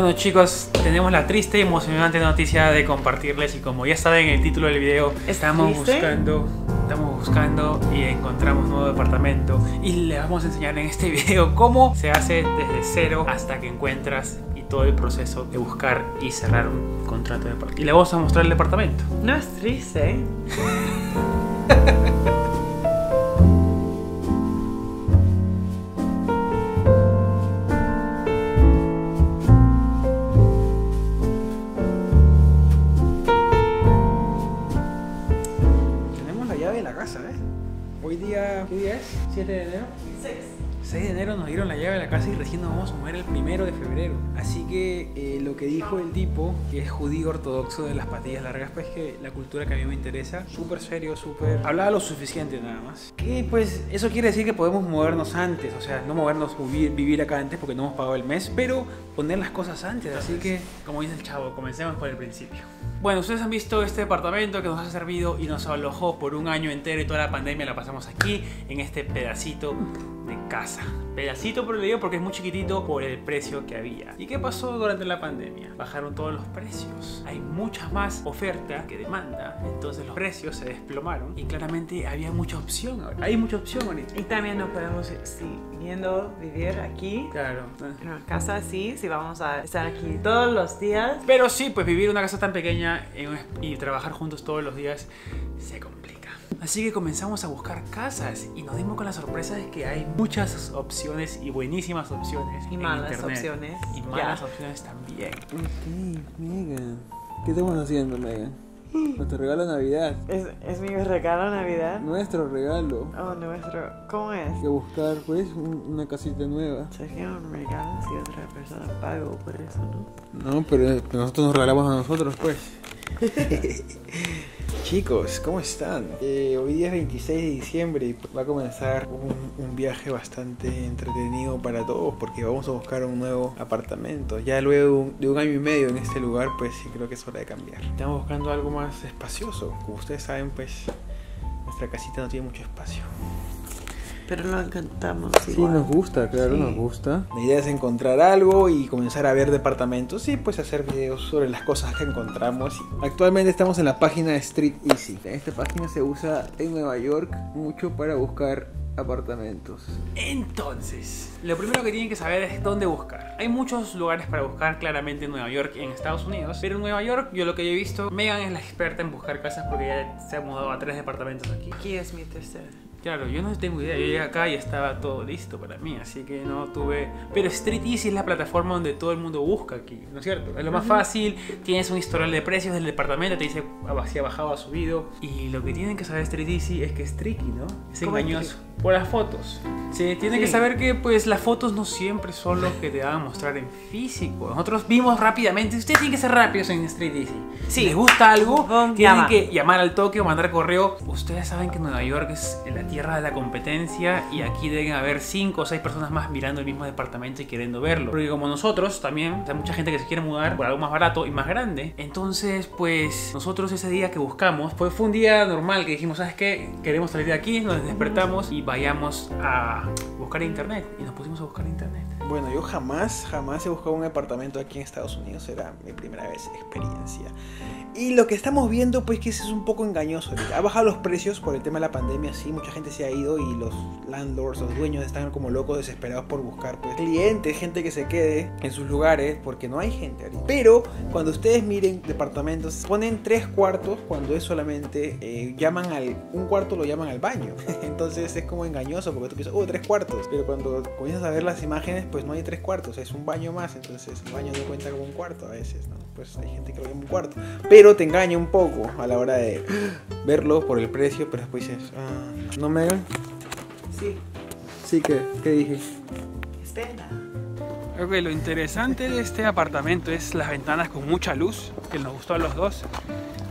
Bueno chicos, tenemos la triste y emocionante noticia de compartirles, y como ya saben el título del video, estamos buscando y encontramos un nuevo departamento, y les vamos a enseñar en este video cómo se hace desde cero hasta que encuentras y todo el proceso de buscar y cerrar un contrato de departamento. Y le vamos a mostrar el departamento. No es triste, ¿eh? ¿Qué día es? ¿7 de enero? 6. 6 de enero nos dieron la llave de la casa y recién nos vamos a mover el 1 de febrero. Así que lo que dijo el tipo, que es judío ortodoxo de las patillas largas, pues que la cultura que a mí me interesa, súper serio, súper... hablaba lo suficiente nada más. Que pues eso quiere decir que podemos movernos antes, o sea, no movernos, vivir acá antes porque no hemos pagado el mes, pero poner las cosas antes. Así que, como dice el chavo, comencemos por el principio. Bueno, ustedes han visto este departamento que nos ha servido y nos alojó por un año entero, y toda la pandemia la pasamos aquí, en este pedacito de casa. Pedacito por el video porque es muy chiquitito por el precio que había. ¿Y qué pasó durante la pandemia? Bajaron todos los precios. Hay mucha más oferta que demanda, entonces los precios se desplomaron y claramente había mucha opción ahora. Hay mucha opción ahorita. Y también nos podemos siguiendo vivir aquí. Claro. En una casa así, si vamos a estar aquí todos los días. Pero sí, pues vivir en una casa tan pequeña y trabajar juntos todos los días se complica. Así que comenzamos a buscar casas y nos dimos con la sorpresa de que hay muchas opciones, y buenísimas opciones, y malas opciones, y malas opciones también. Ok, Megan, ¿qué estamos haciendo, Megan? Nuestro regalo de Navidad. ¿Es mi regalo de Navidad? Nuestro regalo. Oh, nuestro. ¿Cómo es? Hay que buscar, pues, una casita nueva. Sería un regalo si otra persona pagó por eso, ¿no? No, pero nosotros nos regalamos a nosotros, pues. Chicos, ¿cómo están? Hoy día es 26 de diciembre y va a comenzar un viaje bastante entretenido para todos, porque vamos a buscar un nuevo apartamento. Ya luego de un año y medio en este lugar, pues sí creo que es hora de cambiar. Estamos buscando algo más espacioso. Como ustedes saben, pues nuestra casita no tiene mucho espacio. Pero lo encantamos. Sí, igual. Nos gusta, claro, sí. Nos gusta. La idea es encontrar algo y comenzar a ver departamentos y pues hacer videos sobre las cosas que encontramos. Actualmente estamos en la página de StreetEasy. Esta página se usa en Nueva York mucho para buscar apartamentos. Entonces, lo primero que tienen que saber es dónde buscar. Hay muchos lugares para buscar, claramente en Nueva York, en Estados Unidos, pero en Nueva York, yo lo que he visto, Megan es la experta en buscar casas porque ya se ha mudado a 3 departamentos aquí. Aquí es mi tercera. Claro, yo no tengo idea, yo llegué acá y estaba todo listo para mí, así que no tuve... Pero StreetEasy es la plataforma donde todo el mundo busca aquí, ¿no es cierto? Es lo más fácil, tienes un historial de precios del departamento, te dice si ha bajado o ha subido. Y lo que tienen que saber de StreetEasy es que es tricky, ¿no? Es engañoso. Por las fotos. Se tiene que saber que pues las fotos no siempre son los que te van a mostrar en físico. Nosotros vimos rápidamente, ustedes tienen que ser rápidos en StreetEasy. Si les gusta algo, tienen que llamar al toque o mandar correo. Ustedes saben que Nueva York es la tierra de la competencia y aquí deben haber 5 o 6 personas más mirando el mismo departamento y queriendo verlo. Porque como nosotros también, hay mucha gente que se quiere mudar por algo más barato y más grande. Entonces pues nosotros ese día que buscamos, pues fue un día normal que dijimos, ¿sabes qué? Queremos salir de aquí, nos despertamos y vayamos a buscar internet, y nos pusimos a buscar internet. Bueno, yo jamás he buscado un apartamento aquí en Estados Unidos, era mi primera vez, experiencia. Y lo que estamos viendo pues que eso es un poco engañoso. Ha bajado los precios por el tema de la pandemia, sí, mucha gente se ha ido y los landlords, los dueños están como locos desesperados por buscar pues clientes, gente que se quede en sus lugares porque no hay gente ahorita. Pero cuando ustedes miren departamentos, ponen 3 cuartos cuando es solamente, llaman al, 1 cuarto lo llaman al baño. Entonces es como engañoso porque tú piensas, 3 cuartos, pero cuando comienzas a ver las imágenes, pues no hay 3 cuartos, es un baño más, entonces un baño no cuenta como 1 cuarto a veces, ¿no? Pues hay gente que lo ve como 1 cuarto, pero te engaña un poco a la hora de verlo por el precio, pero después dices, ¿no, Megan? Sí. Sí, ¿qué dije? Espera. Ok, lo interesante de este apartamento es las ventanas con mucha luz, que nos gustó a los dos.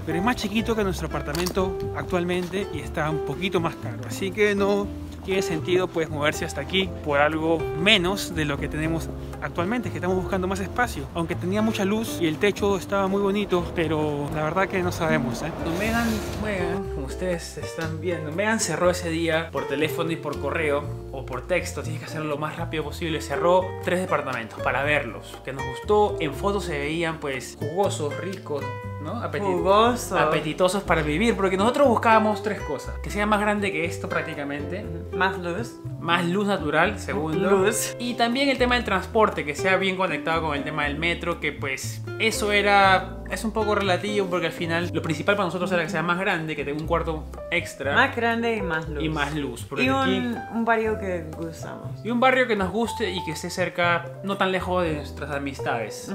Pero es más chiquito que nuestro apartamento actualmente y está un poquito más caro, así que no tiene sentido pues moverse hasta aquí por algo menos de lo que tenemos actualmente, que estamos buscando más espacio, aunque tenía mucha luz y el techo estaba muy bonito, pero la verdad que no sabemos, ¿eh? Megan, como ustedes están viendo, Megan cerró ese día por teléfono y por correo o por texto, tienes que hacerlo lo más rápido posible. Cerró 3 departamentos para verlos, que nos gustó, en fotos se veían pues jugosos, ricos, ¿no? Apetitosos para vivir, porque nosotros buscábamos 3 cosas: que sea más grande que esto prácticamente, más luz natural, segundo, y también el tema del transporte, que sea bien conectado con el tema del metro, que pues eso es un poco relativo, porque al final lo principal para nosotros era que sea más grande, que tenga un cuarto extra, más grande y más luz, y un barrio que gustamos, y un barrio que nos guste y que esté cerca, no tan lejos de nuestras amistades,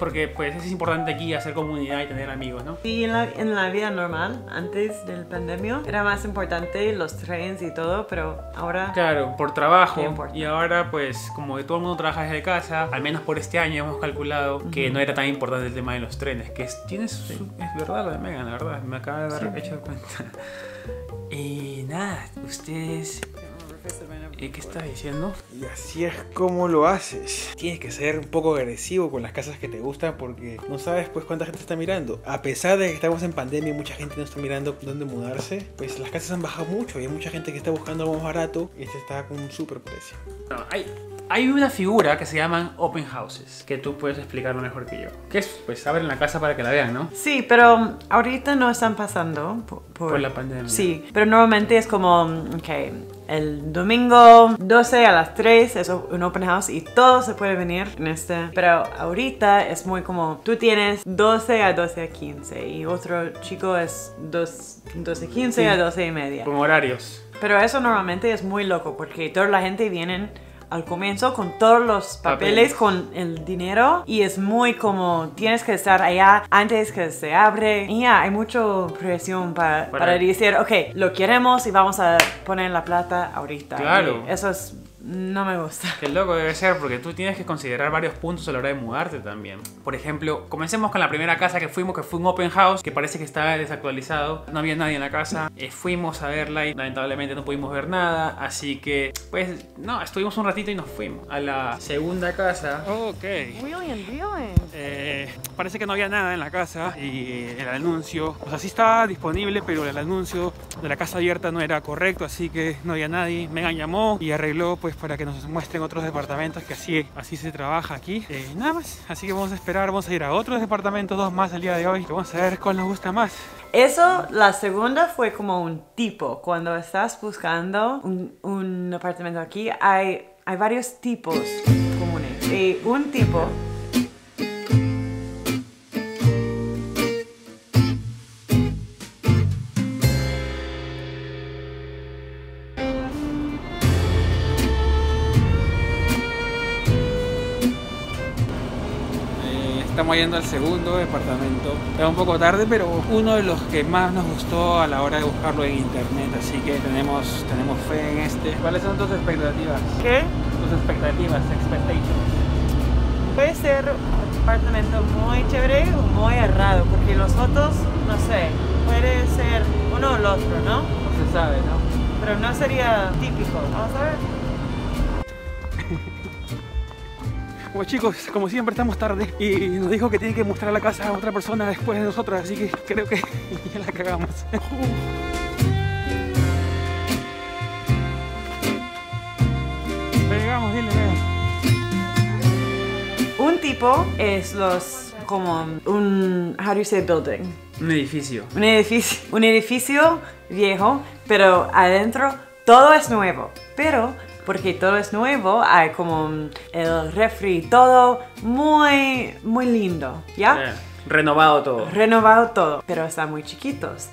porque pues es importante aquí hacer comunidad y tener amigos, ¿no? Y en la vida normal, antes del pandemia, era más importante los trenes y todo, pero ahora... Claro, por trabajo, y ahora pues como todo el mundo trabaja desde casa, al menos por este año hemos calculado que no era tan importante el tema de los trenes, que es verdad lo de Megan, la verdad, me acaba de dar hecho cuenta. Y nada, ustedes... ¿Qué estás diciendo? Y así es como lo haces. Tienes que ser un poco agresivo con las casas que te gustan, porque no sabes pues cuánta gente está mirando. A pesar de que estamos en pandemia y mucha gente no está mirando dónde mudarse, pues las casas han bajado mucho y hay mucha gente que está buscando algo más barato y este está con un super precio. No, hay una figura que se llaman open houses, que tú puedes explicarlo mejor que yo. Que es, pues abren la casa para que la vean, ¿no? Sí, pero ahorita no están pasando por la pandemia. Sí, pero normalmente es como, el domingo 12 a las 3 es un open house y todos se pueden venir en este. Pero ahorita es muy como, tú tienes 12 a 12 a 15 y otro chico es 12 a 15, sí, a 12 y media. Con horarios. Pero eso normalmente es muy loco porque toda la gente viene al comienzo con todos los papeles, con el dinero, y es muy como tienes que estar allá antes que se abre, y ya hay mucha presión para decir, ok, lo queremos y vamos a poner la plata ahorita. Claro. Y eso es... no me gusta. Qué loco debe ser, porque tú tienes que considerar varios puntos a la hora de mudarte también. Por ejemplo, comencemos con la primera casa que fuimos, que fue un open house, que parece que estaba desactualizado. No había nadie en la casa. Fuimos a verla y lamentablemente no pudimos ver nada. Así que, pues, no, estuvimos un ratito y nos fuimos a la segunda casa. Ok. Parece que no había nada en la casa y el anuncio, o sea, sí estaba disponible, pero el anuncio de la casa abierta no era correcto, así que no había nadie. Megan llamó y arregló, pues, para que nos muestren otros departamentos, que así se trabaja aquí. Nada más, así que vamos a esperar, vamos a ir a otros departamentos, 2 más el día de hoy, que vamos a ver cuál nos gusta más. Eso, la segunda fue como un tipo, cuando estás buscando un apartamento aquí, hay varios tipos comunes, y un tipo... Estamos yendo al segundo departamento. Está un poco tarde, pero uno de los que más nos gustó a la hora de buscarlo en internet, así que tenemos fe en este. ¿Cuáles son tus expectativas? ¿Qué? Tus expectativas, expectations. Puede ser un departamento muy chévere o muy errado, porque los otros, no sé, puede ser uno o el otro, ¿no? No se sabe, ¿no? Pero no sería típico, vamos a ver. Bueno, chicos, como siempre estamos tarde y nos dijo que tiene que mostrar la casa a otra persona después de nosotras, así que creo que ya la cagamos. Llegamos, dile. Un tipo es como un, how do you say building? Un edificio. Un edificio viejo, pero adentro todo es nuevo, pero... porque todo es nuevo, hay como el refri, todo muy, muy lindo, ¿ya? Yeah. Renovado todo. Renovado todo, pero están muy chiquitos.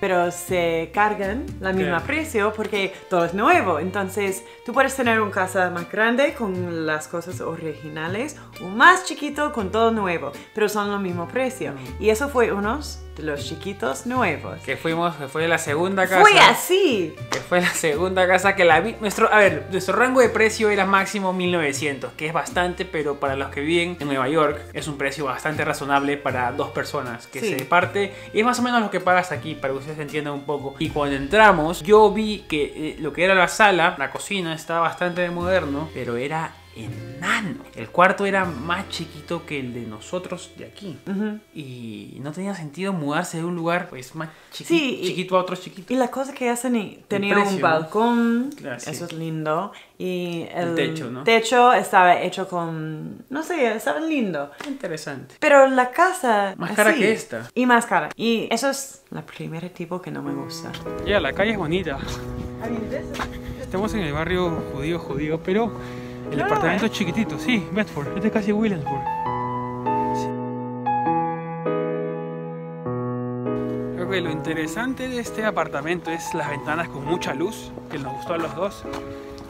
Pero se cargan la misma precio porque todo es nuevo. Entonces, tú puedes tener una casa más grande con las cosas originales o más chiquito con todo nuevo, pero son lo mismo precio. Y eso fue unos... los chiquitos nuevos que fuimos, que fue la segunda casa. Fue así. Que fue la segunda casa que la vi. Nuestro rango de precio era máximo 1900, que es bastante, pero para los que viven en Nueva York es un precio bastante razonable para dos personas que se parte. Es más o menos lo que pagas aquí, para que ustedes entiendan un poco. Y cuando entramos, yo vi que lo que era la sala, la cocina, estaba bastante moderno, pero era enano. El cuarto era más chiquito que el de nosotros de aquí. Y no tenía sentido mudarse de un lugar pues más chiquito, chiquito a otro chiquito. Y las cosas que hacen, tenían un balcón, eso es lindo. Y el techo, ¿no? Techo estaba hecho con, no sé, estaba lindo. Interesante. Pero la casa más cara que esta. Y más cara. Y eso es la primera tipo que no me gusta. Ya, la calle es bonita. Estamos en el barrio judío, pero el apartamento es chiquitito, sí, Bedford, este es casi Williamsburg. Creo que lo interesante de este apartamento es las ventanas con mucha luz, que nos gustó a los dos,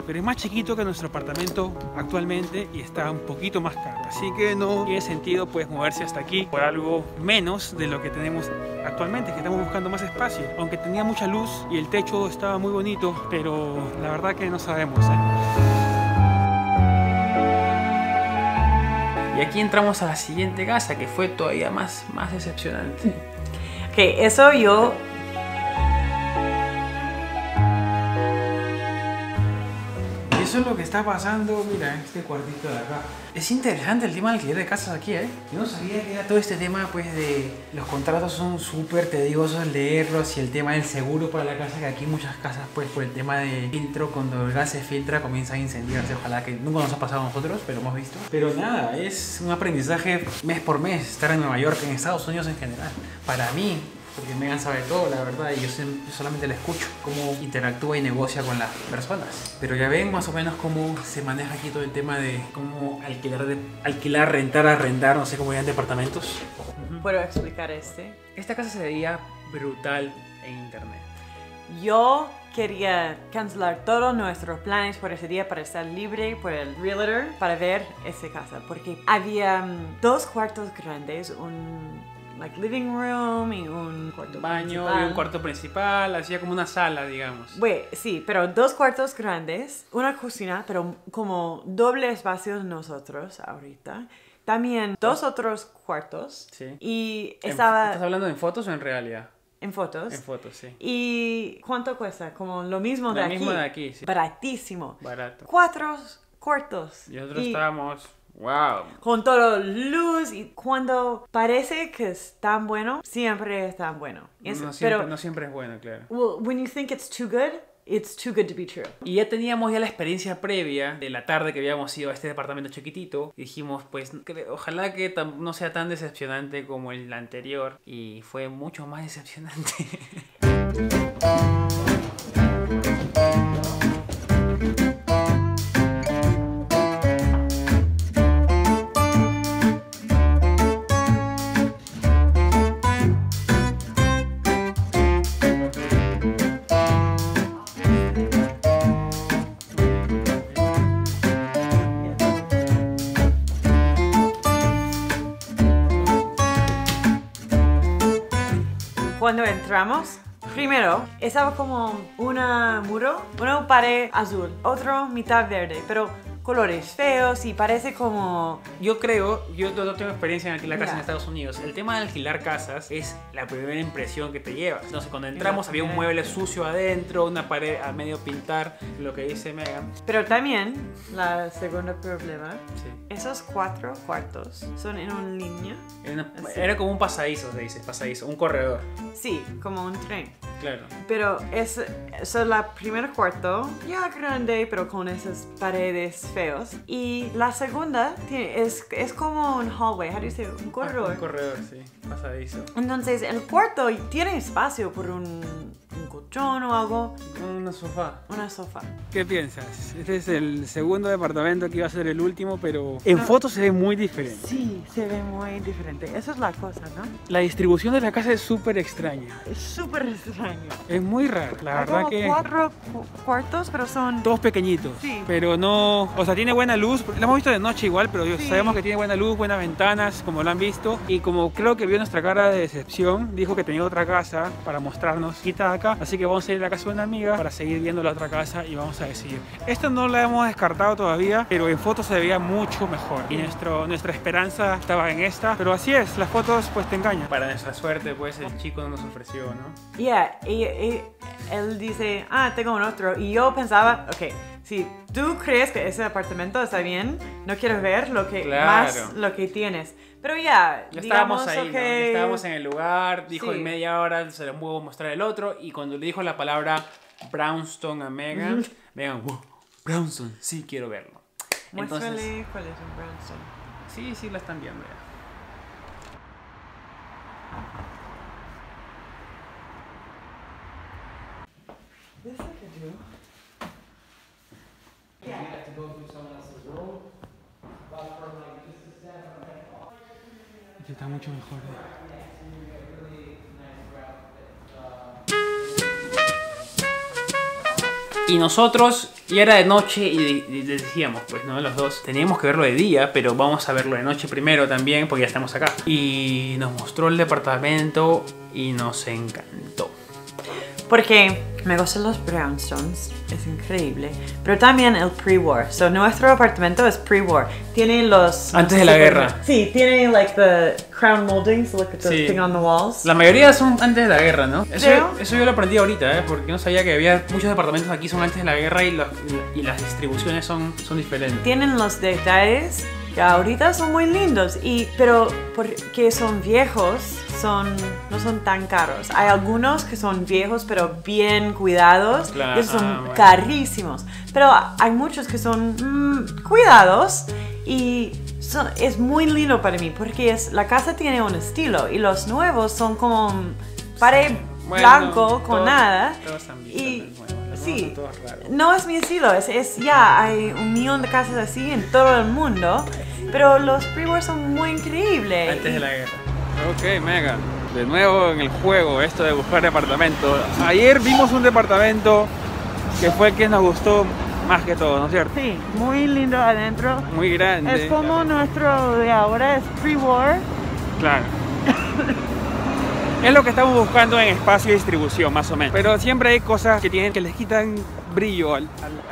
pero es más chiquito que nuestro apartamento actualmente y está un poquito más caro, así que no tiene sentido pues moverse hasta aquí por algo menos de lo que tenemos actualmente, que estamos buscando más espacio, aunque tenía mucha luz y el techo estaba muy bonito, pero la verdad que no sabemos, Y aquí entramos a la siguiente casa, que fue todavía más decepcionante. Ok, eso yo... Eso es lo que está pasando, mira, en este cuartito de acá. Es interesante el tema del alquiler de casas aquí, ¿eh? Yo no sabía que era todo este tema, pues, de... Los contratos son súper tediosos leerlos y el tema del seguro para la casa, que aquí muchas casas, pues, por el tema de filtro, cuando el gas se filtra, comienza a incendiarse. Ojalá que nunca nos ha pasado a nosotros, pero hemos visto. Pero nada, es un aprendizaje mes por mes, estar en Nueva York, en Estados Unidos en general. Para mí... Porque Megan sabe todo, la verdad, y yo solamente la escucho, cómo interactúa y negocia con las personas. Pero ya ven más o menos cómo se maneja aquí todo el tema de cómo alquilar, rentar, arrendar, no sé cómo llaman departamentos. ¿Puedo explicar este? Esta casa se veía brutal en internet. Yo quería cancelar todos nuestros planes por ese día para estar libre por el realtor para ver esa casa. Porque había dos cuartos grandes, un... like living room y un cuarto baño principal. Y un cuarto principal, hacía como una sala, digamos. Sí, pero dos cuartos grandes, una cocina, pero como doble espacio de nosotros ahorita. También dos otros cuartos. Sí. Y estaba... ¿Estás hablando en fotos o en realidad? En fotos. En fotos, sí. ¿Y cuánto cuesta? Como lo mismo de aquí. Lo mismo de aquí, sí. Baratísimo. Barato. Cuatro cuartos. Y nosotros estábamos... Wow. Con toda luz y cuando parece que es tan bueno, siempre es tan bueno. No siempre es bueno, claro. Well, when you think it's too good to be true. Y ya teníamos la experiencia previa de la tarde que habíamos ido a este departamento chiquitito. Y dijimos, pues, ojalá que no sea tan decepcionante como el anterior. Y fue mucho más decepcionante. Cuando entramos, primero estaba como un muro, una pared azul, otro mitad verde, pero colores feos y parece como... Yo no tengo experiencia en alquilar casas en Estados Unidos. El tema de alquilar casas es la primera impresión que te llevas. Entonces, cuando entramos había un mueble sucio adentro, una pared a medio pintar, lo que dice Megan. Pero también, el segundo problema, esos cuatro cuartos son en una línea. Era como un pasadizo, se dice, pasadizo, un corredor. Sí, como un tren. Claro. Pero es la primer cuarto, ya grande, pero con esas paredes feos. Y la segunda es como un hallway, ¿cómo se dice? Un corredor. Un corredor, sí, pasadizo. Entonces el cuarto tiene espacio por un colchón o algo. Una sofá. Una sofá. ¿Qué piensas? Este es el segundo departamento que iba a ser el último, pero en fotos se ve muy diferente. Sí, se ve muy diferente. Eso es la cosa, ¿no? La distribución de la casa es súper extraña. Es súper extraña. Es muy raro, la verdad que... cuatro cuartos, pero son... Todos pequeñitos. Sí. Pero no... O sea, tiene buena luz. Lo hemos visto de noche igual, pero sabemos que tiene buena luz, buenas ventanas, como lo han visto. Y como creo que vio nuestra cara de decepción, dijo que tenía otra casa para mostrarnos. Quita acá. Así que vamos a ir a la casa de una amiga para seguir viendo la otra casa y vamos a decidir. Esta no la hemos descartado todavía, pero en fotos se veía mucho mejor. Y nuestra esperanza estaba en esta. Pero así es, las fotos pues te engañan. Para nuestra suerte pues el chico nos ofreció, ¿no? Yeah, y él dice, ah, tengo un otro. Y yo pensaba, ok, si tú crees que ese apartamento está bien, no quieres ver lo que más lo que tienes. Pero ya estábamos ahí, okay, ¿no? Ya estábamos en el lugar, dijo en media hora se lo puedo mostrar el otro. Y cuando le dijo la palabra brownstone a Megan, Megan, wow, brownstone, sí quiero verlo. Muéstrale cuál es un brownstone. Sí, sí, lo están viendo ya. This I could do. Yeah. You have to go through someone else's room. But from like this to seven, right? Está mucho mejor. Y nosotros, ya era de noche y decíamos, pues, ¿no? Los dos teníamos que verlo de día, pero vamos a verlo de noche primero también, porque ya estamos acá. Y nos mostró el departamento y nos encantó. Porque me gustan los brownstones, es increíble. Pero también el pre-war. So, nuestro apartamento es pre-war. Tiene los... Antes de la guerra. Sí, tiene like the crown moldings, look at the thing on the walls. La mayoría son antes de la guerra, ¿no? Eso yo lo aprendí ahorita, porque no sabía que había muchos departamentos aquí son antes de la guerra y las distribuciones son diferentes. Tienen los detalles que ahorita son muy lindos, pero porque son viejos, no son tan caros. Hay algunos que son viejos pero bien cuidados, claro, y esos son carísimos. Pero hay muchos que son cuidados y es muy lindo para mí porque la casa tiene un estilo y los nuevos son como pared blanco con nada. Todos también, sí, no es mi estilo, hay un millón de casas así en todo el mundo, pero los pre-war son muy increíbles. Antes de la guerra. Ok, Megan, de nuevo en el juego esto de buscar departamentos. Ayer vimos un departamento que fue el que nos gustó más que todo, ¿no es cierto? Sí, muy lindo adentro. Muy grande. Es como nuestro de ahora, es pre-war. Claro. Es lo que estamos buscando en espacio y distribución, más o menos. Pero siempre hay cosas que les quitan brillo a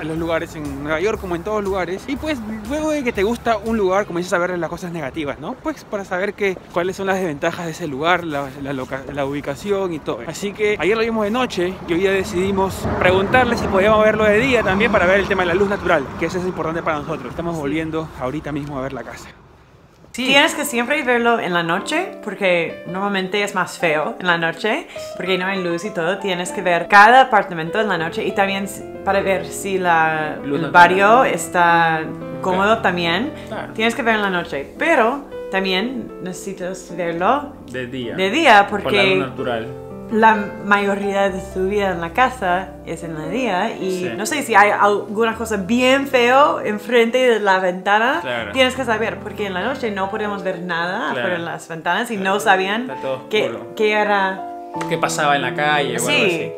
los lugares, en Nueva York como en todos lugares. Y pues luego de que te gusta un lugar comienzas a ver las cosas negativas, ¿no? Pues para saber cuáles son las desventajas de ese lugar, la ubicación y todo. Así que ayer lo vimos de noche y hoy ya decidimos preguntarle si podíamos verlo de día también para ver el tema de la luz natural, que eso es importante para nosotros. Estamos volviendo ahorita mismo a ver la casa. Sí. Tienes que siempre verlo en la noche porque normalmente es más feo en la noche porque no hay luz y todo. Tienes que ver cada apartamento en la noche y también para ver si el barrio está cómodo también. Claro. Tienes que ver en la noche, pero también necesitas verlo de día porque por la luz natural. La mayoría de su vida en la casa es en el día y no sé si hay alguna cosa bien feo enfrente de la ventana, tienes que saber porque en la noche no podemos ver nada por las ventanas y no sabían qué era, qué pasaba en la calle o algo así.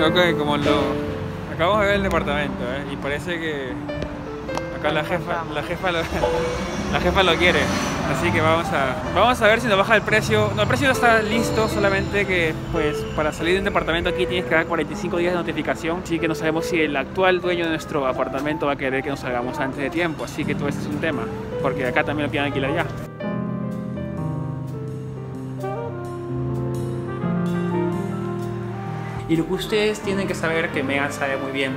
Ok, como acabamos de ver el departamento, y parece que acá la jefa lo quiere, así que vamos a ver si nos baja el precio. No, el precio no está listo, solamente que pues para salir de un departamento aquí tienes que dar 45 días de notificación, así que no sabemos si el actual dueño de nuestro apartamento va a querer que nos salgamos antes de tiempo, así que todo ese es un tema, porque acá también lo quieren alquilar ya. Y lo que ustedes tienen que saber, que Megan sabe muy bien,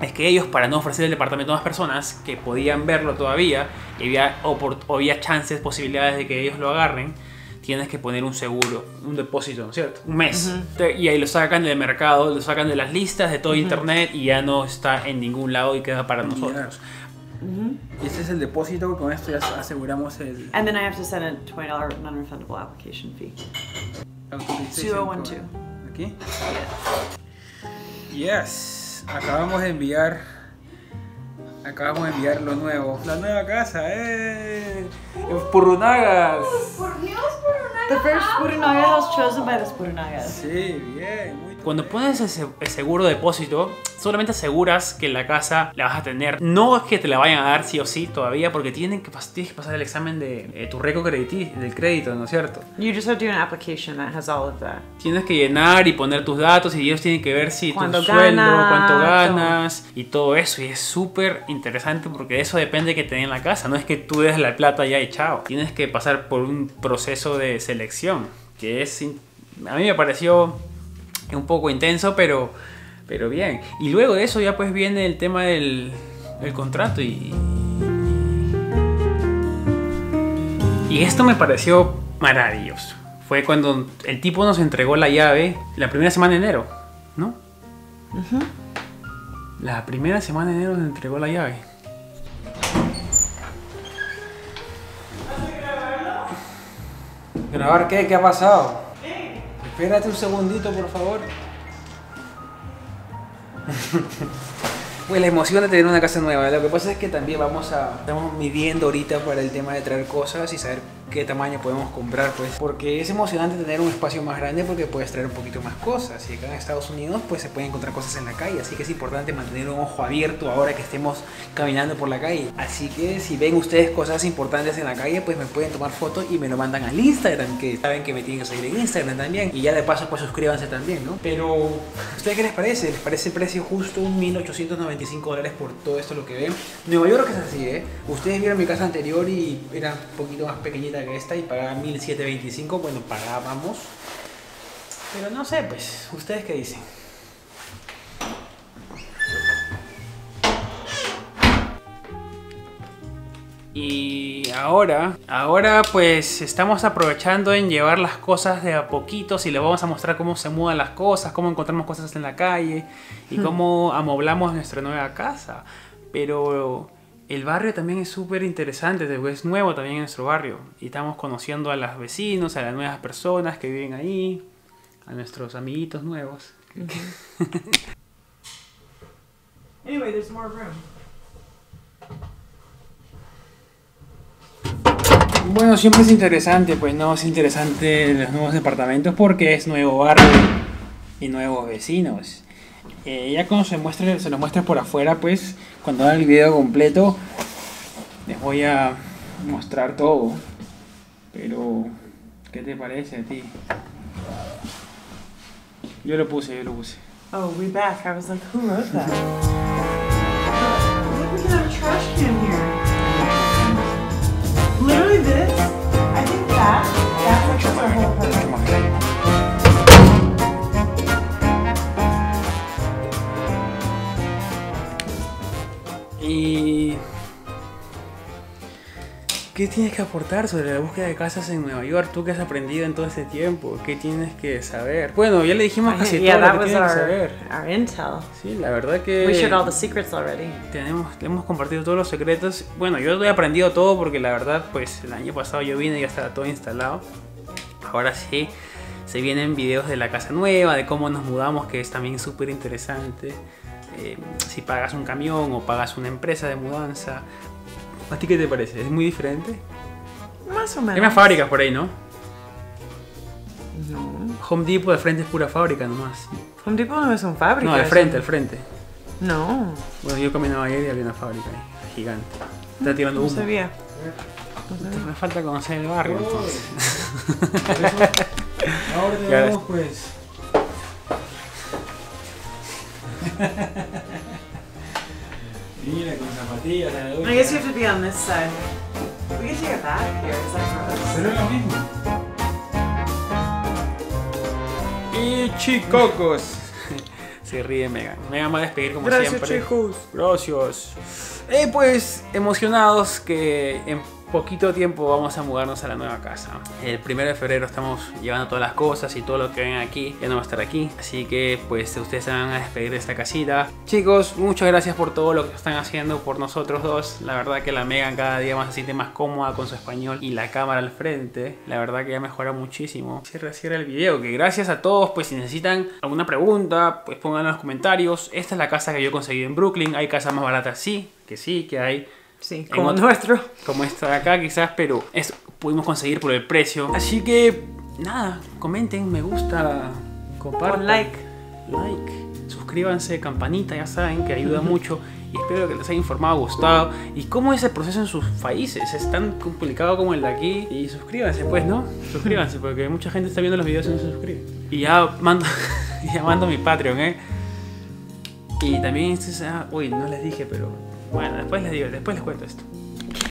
es que ellos, para no ofrecer el departamento a más personas que podían verlo todavía, y había chances, posibilidades de que ellos lo agarren, tienes que poner un seguro, un depósito, ¿no es cierto? Un mes. Y ahí lo sacan del mercado, lo sacan de las listas de todo internet y ya no está en ningún lado y queda para nosotros. Este es el depósito, con esto ya aseguramos el... And then I have to send a $20 non-refundable application fee. 2012. Yes, acabamos de enviar Acabamos de enviar lo nuevo. La nueva casa, Purunagas. Por Dios, Purunagas. The first Purunagas was chosen by the Purunagas. Sí, bien. Cuando pones el seguro de depósito, solamente aseguras que la casa la vas a tener. No es que te la vayan a dar sí o sí todavía, porque tienes que pasar el examen de tu récord del crédito, ¿no es cierto? You just have to do an application that has all of that. Tienes que llenar y poner tus datos y ellos tienen que ver si tu sueldo, cuánto ganas y todo eso. Y es súper interesante porque de eso depende que te den la casa. No es que tú des la plata ya y chao. Tienes que pasar por un proceso de selección que es... A mí me pareció... Es un poco intenso, pero bien. Y luego de eso ya pues viene el tema del contrato y esto me pareció maravilloso. Fue cuando el tipo nos entregó la llave la primera semana de enero, ¿no? Uh-huh. La primera semana de enero nos entregó la llave. ¿Grabar qué? ¿Qué ha pasado? Espérate un segundito, por favor. Pues la emoción de tener una casa nueva. Lo que pasa es que también estamos midiendo ahorita para el tema de traer cosas y saber qué tamaño podemos comprar, pues. Porque es emocionante tener un espacio más grande porque puedes traer un poquito más cosas. Y acá en Estados Unidos, pues se pueden encontrar cosas en la calle. Así que es importante mantener un ojo abierto ahora que estemos caminando por la calle. Así que si ven ustedes cosas importantes en la calle, pues me pueden tomar fotos y me lo mandan al Instagram. Que saben que me tienen que seguir en Instagram también. Y ya de paso, pues suscríbanse también, ¿no? Pero, ¿ustedes qué les parece? ¿Les parece el precio justo? $1,895 por todo esto lo que ven. Nueva York es así, ¿eh? Ustedes vieron mi casa anterior y era un poquito más pequeñita que esta y pagaba $1,725, bueno, pagábamos, pero no sé, pues, ¿ustedes qué dicen? Y ahora pues estamos aprovechando en llevar las cosas de a poquitos y les vamos a mostrar cómo se mudan las cosas, cómo encontramos cosas en la calle y cómo amoblamos nuestra nueva casa, pero... El barrio también es súper interesante, es nuevo también en nuestro barrio. Y estamos conociendo a los vecinos, a las nuevas personas que viven ahí, a nuestros amiguitos nuevos. Anyway, there's more room. Bueno, siempre es interesante, pues no es interesante los nuevos departamentos porque es nuevo barrio y nuevos vecinos. Ya cuando se los muestre por afuera, pues cuando haga el video completo les voy a mostrar todo. Pero ¿qué te parece a ti? Yo lo puse. Oh, we back. I was like, who wrote that? Look at that trash can here. Literally this. I think that's like a whole apartment. ¿Qué tienes que aportar sobre la búsqueda de casas en Nueva York? ¿Tú qué has aprendido en todo este tiempo? ¿Qué tienes que saber? Bueno, ya le dijimos casi todo lo que tienes que saber. Our intel. Sí, la verdad que... We shared all the secrets already. Hemos compartido todos los secretos. Bueno, yo he aprendido todo porque la verdad, pues el año pasado yo vine y ya estaba todo instalado. Ahora sí, se vienen videos de la casa nueva, de cómo nos mudamos, que es también súper interesante. Si pagas un camión o pagas una empresa de mudanza... ¿A ti qué te parece? ¿Es muy diferente? Más o menos. Hay más fábricas por ahí, ¿no? No. Home Depot de frente es pura fábrica nomás. Home Depot no es un fábrica. No, al frente. No. Bueno, yo caminaba ayer y había una fábrica ahí, gigante. Está tirando humo. No sabía. Me falta conocer el barrio, entonces. Ahora te vemos, pues. I guess you have to be on this side. We can take a bath here. It's like for us. Pero es lo mismo. Y chicocos. Se ríe Megan. Megan va a despedir como siempre. Gracias, chicos. Gracias. Pues emocionados que poquito tiempo vamos a mudarnos a la nueva casa. El 1 de febrero estamos llevando todas las cosas y todo lo que ven aquí ya no va a estar aquí, así que pues ustedes se van a despedir de esta casita. Chicos, muchas gracias por todo lo que están haciendo por nosotros dos. La verdad que la Megan cada día más se siente más cómoda con su español y la cámara al frente, la verdad que ya mejora muchísimo. Cierra el video, que gracias a todos. Pues si necesitan alguna pregunta, pues pónganla en los comentarios. Esta es la casa que yo conseguí en Brooklyn. Hay casas más baratas, sí que hay. Sí, como nuestro, como esta de acá quizás, pero eso pudimos conseguir por el precio. Así que nada, comenten, me gusta, compartan, like, suscríbanse, campanita, ya saben que ayuda mucho. Y espero que les haya informado, gustado. ¿Y cómo es el proceso en sus países? ¿Es tan complicado como el de aquí? Y suscríbanse pues, ¿no? Suscríbanse, porque mucha gente está viendo los videos y no se suscribe. Y ya mando, ya mando mi Patreon, ¿eh? Y también... uy, no les dije, pero... bueno, después les digo, después les cuento esto.